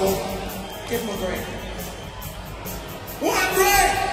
double. Give him a break. One break.